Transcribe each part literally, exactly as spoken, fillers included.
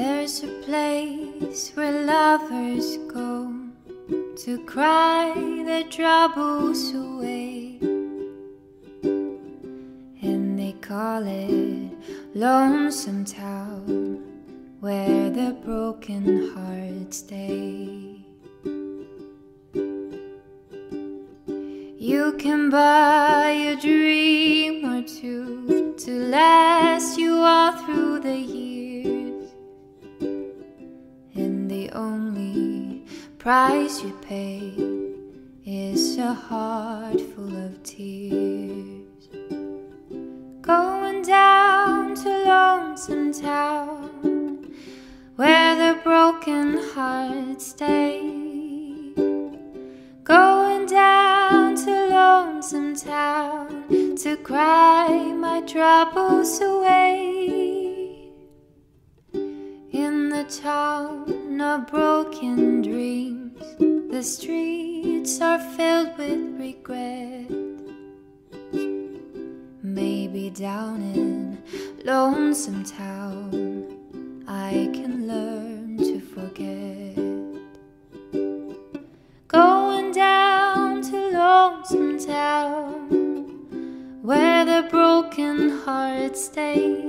There's a place where lovers go to cry their troubles away, and they call it Lonesome Town, where the broken hearts stay. You can buy a dream or two to last you all through the years, and the only price you pay is a heart full of tears. Going down to Lonesome Town, where the broken hearts stay. Going down to Lonesome Town to cry my troubles away. In the town of broken dreams, the streets are filled with regret. Maybe down in Lonesome Town I can learn to forget. Going down to Lonesome Town, where the broken hearts stay.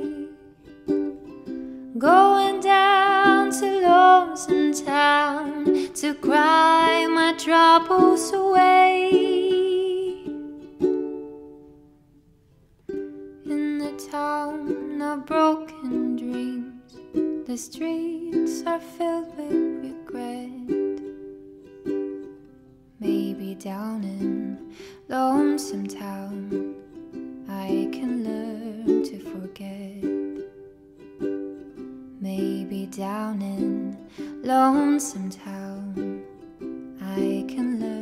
Going down to Lonesome Town to cry my troubles away. In the town of broken dreams, the streets are filled with regret. Maybe down in Lonesome Town I can learn to forget. Maybe down in Lonesome Town I can learn